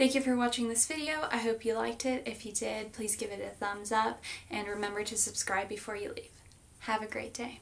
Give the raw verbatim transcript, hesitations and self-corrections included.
Thank you for watching this video. I hope you liked it. If you did, please give it a thumbs up and remember to subscribe before you leave. Have a great day.